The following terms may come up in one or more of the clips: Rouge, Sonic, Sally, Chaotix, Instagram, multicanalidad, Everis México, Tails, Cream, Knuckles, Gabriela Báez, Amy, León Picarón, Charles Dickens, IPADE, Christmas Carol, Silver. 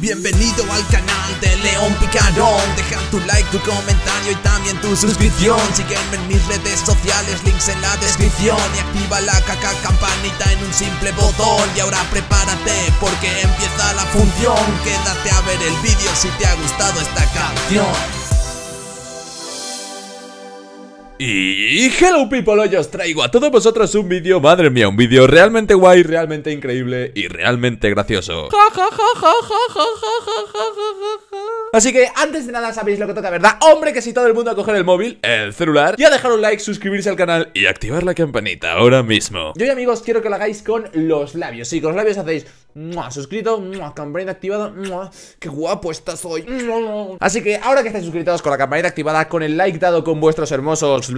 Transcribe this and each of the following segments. Bienvenido al canal de León Picarón. Deja tu like, tu comentario y también tu suscripción. Sígueme en mis redes sociales, links en la descripción. Y activa la campanita en un simple botón. Y ahora prepárate porque empieza la función. Quédate a ver el vídeo si te ha gustado esta canción. Y hello people, hoy os traigo a todos vosotros un vídeo, madre mía, un vídeo realmente guay, realmente increíble y realmente gracioso. Así que antes de nada sabéis lo que toca, ¿verdad? Hombre, que si todo el mundo a coger el móvil, el celular, y a dejar un like, suscribirse al canal y activar la campanita ahora mismo. Yo y amigos quiero que lo hagáis con los labios. Sí, con los labios hacéis suscrito, campanita activada, qué guapo estás hoy. Así que ahora que estáis suscritos con la campanita activada, con el like dado, con vuestros hermosos,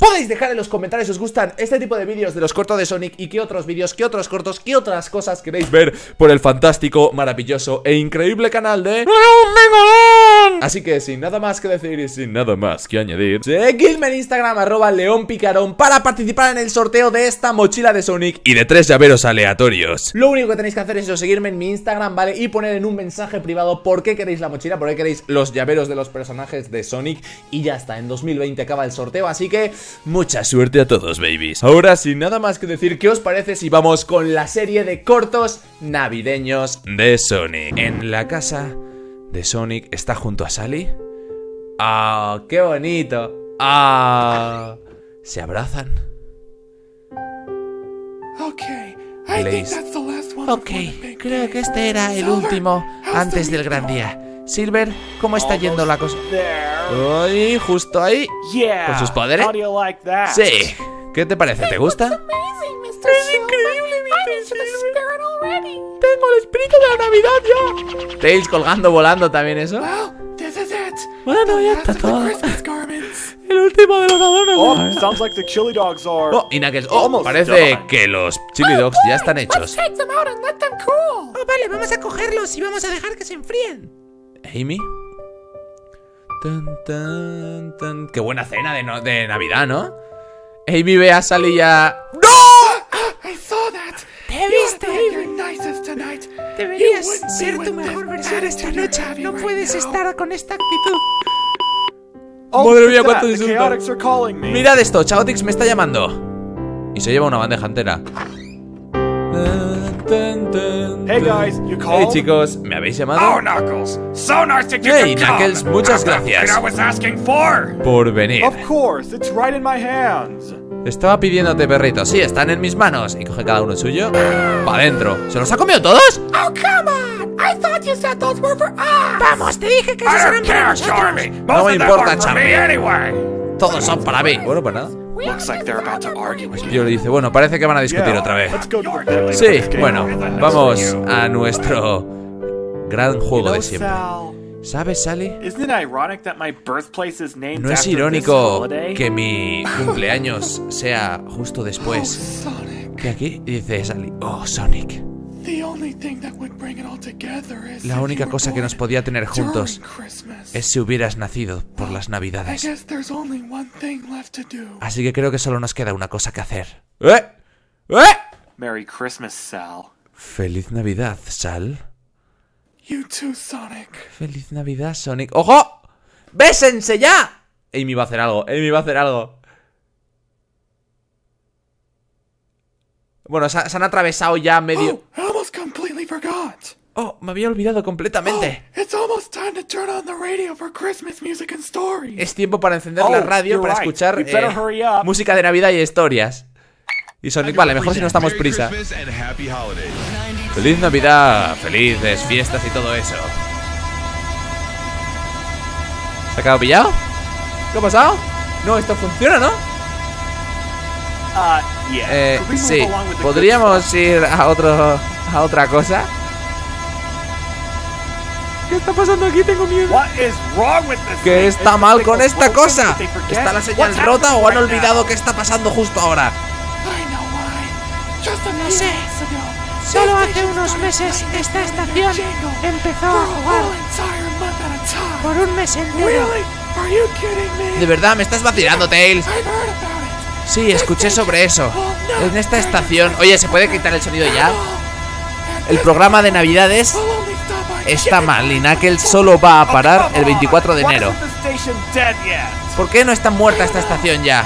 podéis dejar en los comentarios si os gustan este tipo de vídeos de los cortos de Sonic y qué otros vídeos, qué otros cortos, qué otras cosas queréis ver por el fantástico, maravilloso e increíble canal de León Picarón. Así que sin nada más que decir y sin nada más que añadir, seguidme en Instagram @leonpicarón para participar en el sorteo de esta mochila de Sonic y de 3 llaveros aleatorios. Lo único que tenéis que hacer es eso, seguirme en mi Instagram, ¿vale? Y poner en un mensaje privado por qué queréis la mochila, por qué queréis los llaveros de los personajes de Sonic y ya está, en 2020 acaba el sorteo, así que mucha suerte a todos, babies. Ahora, sin nada más que decir, ¿qué os parece si vamos con la serie de cortos navideños de Sonic? En la casa de Sonic está junto a Sally. ¡Ah, qué bonito! ¡Ah! Se abrazan. Ok, creo que este era el último antes del gran día. Silver, ¿cómo está yendo la cosa? Ahí, justo ahí. ¿Con sus poderes? Sí. ¿Qué te parece? ¿Te gusta? Es increíble, mi Silver. Tengo el espíritu de la Navidad ya. Tails colgando, volando también, ¿eso? Bueno, ya está todo. El último de los adornos. Y Knuckles, parece que los chili dogs ya están hechos. Vale, vamos a cogerlos y vamos a dejar que se enfríen. Amy. Qué buena cena de Navidad, ¿no? Amy ve a Sally ya. ¡No! Te he visto, Amy. Deberías ser tu mejor versión esta noche. No puedes estar con esta actitud. Madre mía, cuánto insulto. Mirad esto, Chaotix me está llamando. Y se lleva una bandeja entera. Hey chicos, ¿me habéis llamado? Hey Knuckles, muchas gracias por venir. Estaba pidiéndote, perrito. Sí, están en mis manos. Y coge cada uno el suyo. Para adentro. ¿Se los ha comido todos? Vamos, te dije que esos eran para nosotros. No me importa, Charmy. Todos son para mí. Bueno, pues nada. El tío le dice, bueno, parece que van a discutir otra vez. Sí, bueno, vamos a nuestro gran juego de siempre. ¿Sabes, Sally? ¿No es irónico que mi cumpleaños sea justo después que aquí? Dice Sally, oh, Sonic. La única cosa que nos podía tener juntos es si hubieras nacido por las Navidades. Así que creo que solo nos queda una cosa que hacer. Feliz Navidad, Sal. Feliz Navidad, Sonic. ¡Ojo! ¡Bésense ya! Amy va a hacer algo, Amy va a hacer algo. Bueno, se han atravesado ya medio... Oh, me había olvidado completamente. Es tiempo para encender la radio para escuchar música de Navidad y historias. Y Sonic, vale, mejor si no estamos prisa. Feliz Navidad, felices fiestas y todo eso. ¿Se ha quedado pillado? ¿Qué ha pasado? No, esto funciona, ¿no? Sí, podríamos ir a otra cosa. ¿Qué está pasando aquí? Tengo miedo. ¿Qué está mal con esta cosa? ¿Está la señal rota o han olvidado qué está pasando justo ahora? No sé. Solo hace unos meses esta estación empezó a jugar por un mes entero. ¿De verdad? ¿Me estás vacilando, Tails? Sí, escuché sobre eso. En esta estación... Oye, ¿se puede quitar el sonido ya? El programa de Navidades está mal y Knuckles solo va a parar el 24 de enero. ¿Por qué no está muerta esta estación ya?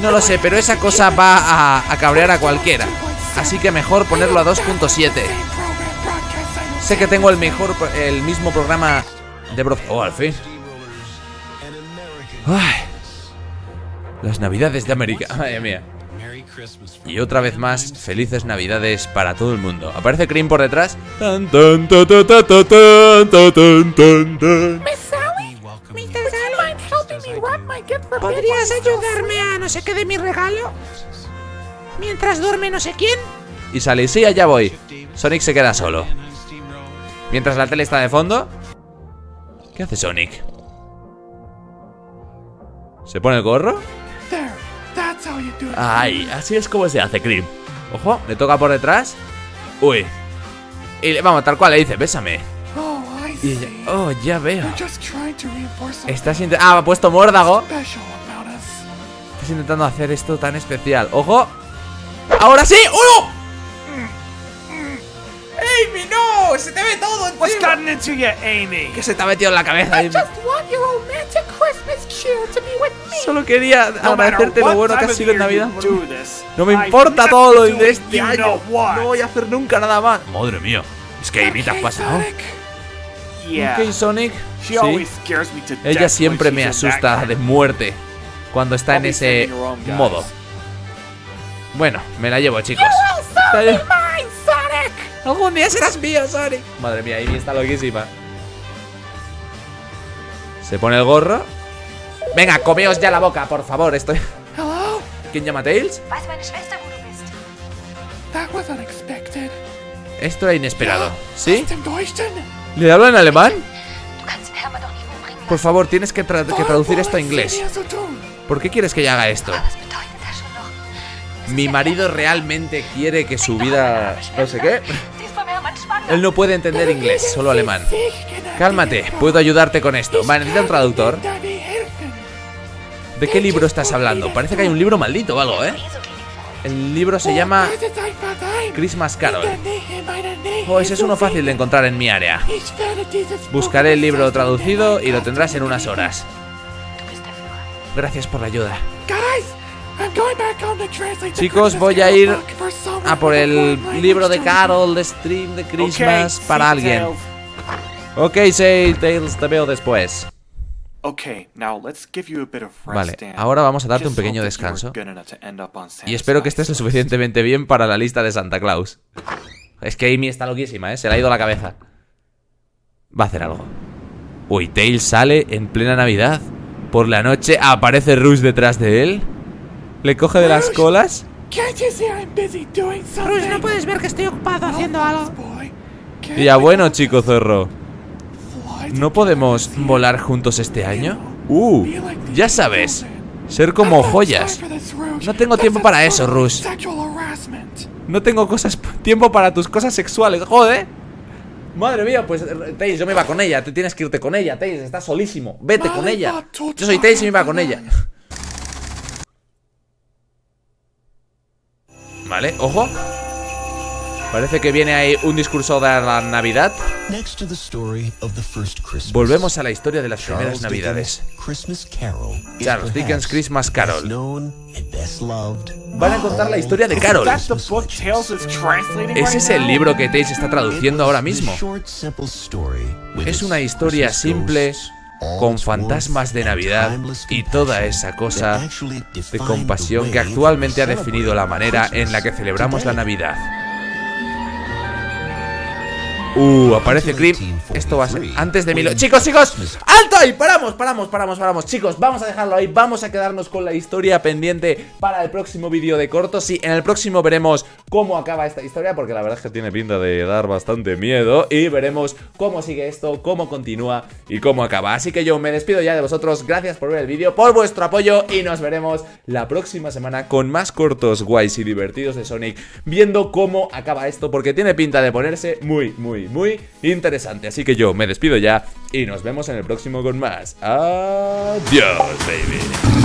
No lo sé, pero esa cosa va a cabrear a cualquiera. Así que mejor ponerlo a 2.7. Sé que tengo el mismo programa de oh, al fin. Ay, las navidades de América. Madre mía. Y otra vez más, felices navidades para todo el mundo. Aparece Cream por detrás. ¿Podrías ayudarme a no sé qué de mi regalo? Mientras duerme no sé quién. Y Sally, sí, allá voy. Sonic se queda solo. Mientras la tele está de fondo. ¿Qué hace Sonic? ¿Se pone el gorro? Ay, así es como se hace, Cream. Ojo, le toca por detrás. Uy. Y vamos, tal cual le dice, bésame. Y ella, oh, ya veo. Estás intentando... Ah, ha puesto mordago. Estás intentando hacer esto tan especial. ¡Ojo! ¡Ahora sí! ¡Uno! ¡Amy, no! ¡Se te ve todo encima! What's gotten into you, Amy? ¿Qué se te ha metido en la cabeza, Amy? Solo quería agradecerte lo bueno que has sido en Navidad. No me importa todo lo de este año. No voy a hacer nunca nada más. Madre mía, es que Amy te has pasado. Ok, Sonic. Sí. Ella siempre me asusta de muerte cuando está en ese modo. Bueno, me la llevo, chicos. Algún día serás mío, Sonic. Madre mía, Amy está loquísima. Se pone el gorro. Venga, comeos ya la boca, por favor. Estoy... ¿Quién llama Tails? Esto era inesperado. ¿Sí? ¿Le habla en alemán? Por favor, tienes que traducir esto a inglés. ¿Por qué quieres que yo haga esto? Mi marido realmente quiere que su vida... no sé qué. Él no puede entender inglés, solo alemán. Cálmate, puedo ayudarte con esto. Vale, necesito un traductor. ¿De qué libro estás hablando? Parece que hay un libro maldito o algo, ¿eh? El libro se llama... Christmas Carol. Oh, ese es uno fácil de encontrar en mi área. Buscaré el libro traducido y lo tendrás en unas horas. Gracias por la ayuda. Chicos, voy a ir a por el libro de Carol, de stream de Christmas para alguien. Ok, say Tails, te veo después. Vale, ahora vamos a darte un pequeño descanso. Y espero que estés lo suficientemente bien para la lista de Santa Claus. Es que Amy está loquísima, ¿eh? Se le ha ido la cabeza. Va a hacer algo. Uy, Tails sale en plena Navidad. Por la noche aparece Rouge detrás de él. Le coge de las colas. Rouge, ¿no puedes ver que estoy ocupado haciendo algo? Ya bueno, chico zorro. ¿No podemos volar juntos este año? Ya sabes, ser como joyas. No tengo tiempo para eso, Rouge. No tengo tiempo para tus cosas sexuales. ¡Joder! Madre mía, pues Tails, yo me iba con ella. Te tienes que irte con ella, Tails, estás solísimo. Vete con ella. Yo soy Tails y me iba con ella. Vale, ojo. Parece que viene ahí un discurso de la Navidad. Volvemos a la historia de las primeras Navidades. Charles Dickens' Christmas Carol. Van a contar la historia de Carol. Ese es el libro que Tails está traduciendo ahora mismo. Es una historia simple, con fantasmas de Navidad y toda esa cosa de compasión que actualmente ha definido la manera en la que celebramos la Navidad. Aparece Cream. Esto va a ser antes de mil... ¡Chicos, chicos! ¡Alto ahí! ¡Paramos! Chicos, vamos a dejarlo ahí. Vamos a quedarnos con la historia pendiente para el próximo vídeo de cortos. Sí, en el próximo veremos cómo acaba esta historia, porque la verdad es que tiene pinta de dar bastante miedo. Y veremos cómo sigue esto, cómo continúa y cómo acaba. Así que yo me despido ya de vosotros. Gracias por ver el vídeo, por vuestro apoyo. Y nos veremos la próxima semana con más cortos guays y divertidos de Sonic, viendo cómo acaba esto, porque tiene pinta de ponerse muy interesante. Así que yo me despido ya y nos vemos en el próximo con más. Adiós, baby.